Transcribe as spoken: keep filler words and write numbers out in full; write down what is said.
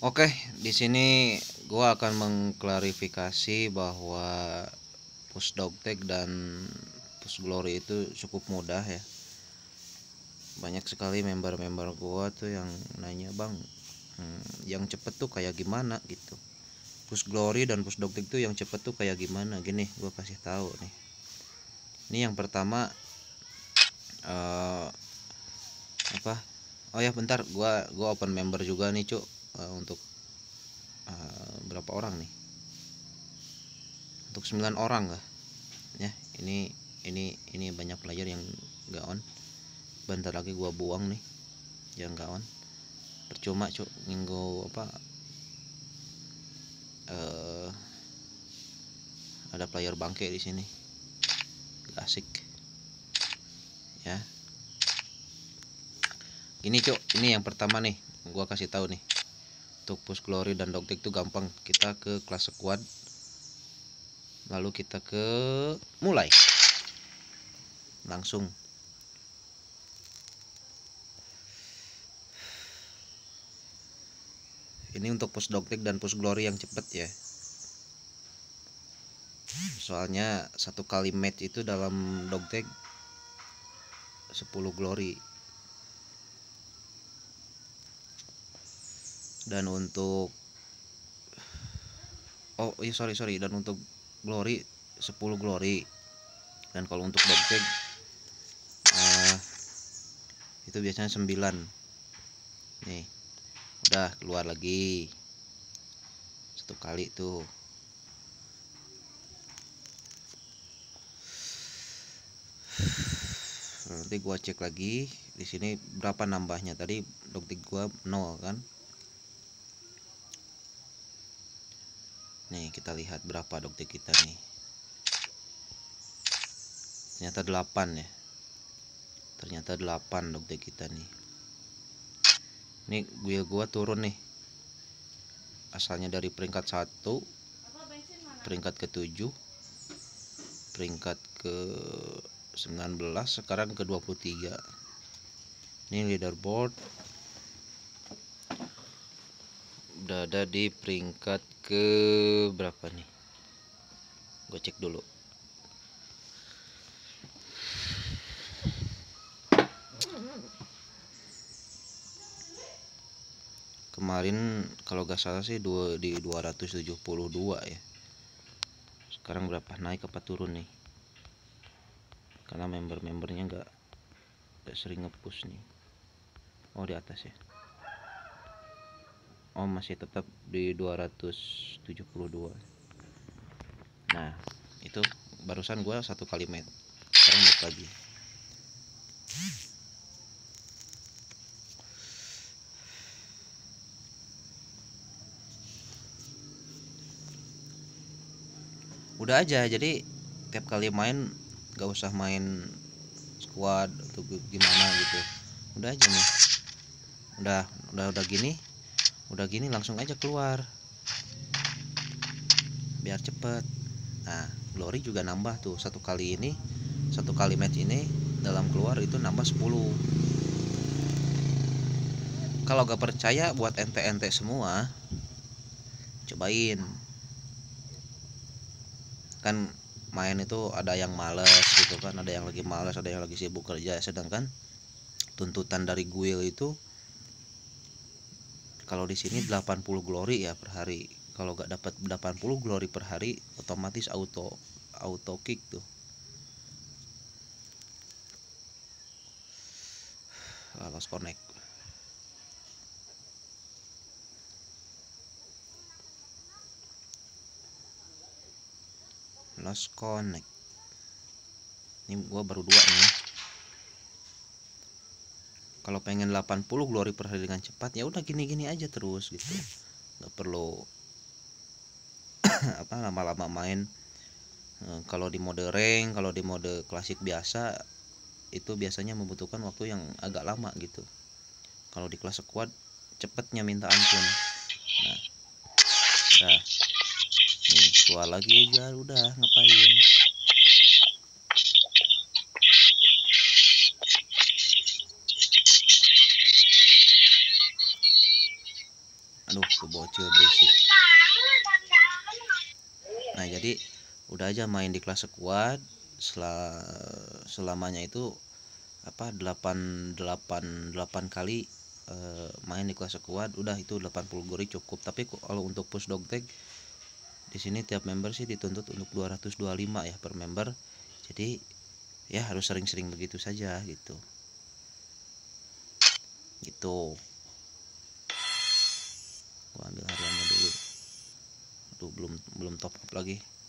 Oke, di sini gua akan mengklarifikasi bahwa push dog tag dan push glory itu cukup mudah ya. Banyak sekali member-member gua tuh yang nanya, "Bang, hmm, yang cepet tuh kayak gimana gitu? Push glory dan push dog tag tuh yang cepet tuh kayak gimana?" Gini, gua kasih tahu nih. Ini yang pertama uh, apa? Oh ya, bentar, gua gua open member juga nih, Cuk. Uh, untuk uh, berapa orang nih? Untuk sembilan orang lah ya. Ini ini ini banyak pelajar yang gak on. Bentar lagi gua buang nih yang gak on. Percuma, Cuk, minggu apa uh, ada pelajar bangke di sini. Gak asik. Ya. Ini, Cuk, ini yang pertama nih. Gua kasih tahu nih. Untuk push glory dan dog tag itu gampang, kita ke kelas squad lalu kita ke mulai langsung. Ini untuk push dog tag dan push glory yang cepet ya, soalnya satu kali match itu dalam dog tag sepuluh glory. Dan untuk oh iya sorry sorry dan untuk glory sepuluh glory. Dan kalau untuk dog tag uh, itu biasanya sembilan nih. Udah keluar lagi satu kali tuh. Nanti gua cek lagi di sini berapa nambahnya. Tadi dog tag gua nol kan. Nih kita lihat berapa dog tag kita nih. Ternyata delapan ya. Ternyata delapan dog tag kita nih. Nih guild gua turun nih. Asalnya dari peringkat satu, peringkat ke tujuh, peringkat ke sembilan belas, sekarang ke dua puluh tiga. Ini leader board udah ada di peringkat ke berapa nih? Gue cek dulu. Kemarin kalau gak salah sih dua, di dua ratus tujuh puluh dua ya. Sekarang berapa, naik apa turun nih? Karena member-membernya gak, gak sering nge-push nih. Oh di atas ya. Oh masih tetap di dua ratus tujuh puluh dua. Nah itu barusan gue satu kalimat. Sekarang balik lagi. Udah aja, jadi tiap kali main gak usah main squad atau gimana gitu. Udah aja nih. Udah udah udah gini. Udah gini langsung aja keluar biar cepet. Nah glory juga nambah tuh satu kali ini, satu kali match ini dalam keluar itu nambah sepuluh. Kalau gak percaya buat ente-ente semua cobain. Kan main itu ada yang males gitu kan, ada yang lagi males, ada yang lagi sibuk kerja. Sedangkan tuntutan dari guild itu kalau di sini delapan puluh glory ya per hari. Kalau nggak dapat delapan puluh glory per hari, otomatis auto auto kick tuh. Lost connect. Lost connect. Ini gua baru dua nih. Kalau pengen delapan puluh glory per hari dengan cepat ya udah gini-gini aja terus gitu. Nggak perlu apa lama-lama main. E, kalau di mode rank, kalau di mode klasik biasa itu biasanya membutuhkan waktu yang agak lama gitu. Kalau di kelas squad cepatnya minta ampun. Nah. Nah. Nih, keluar lagi aja udah ngapain. Aduh, ke bocil berisik. Nah, jadi udah aja main di kelas squad sel selamanya itu apa delapan delapan delapan kali e, main di kelas squad, udah itu delapan puluh gori cukup. Tapi kalau untuk push dog tag di sini tiap member sih dituntut untuk dua ratus dua puluh lima ya per member. Jadi ya harus sering-sering begitu saja gitu. Gitu. Gua ambil hariannya dulu. Aduh, belum belum top up lagi.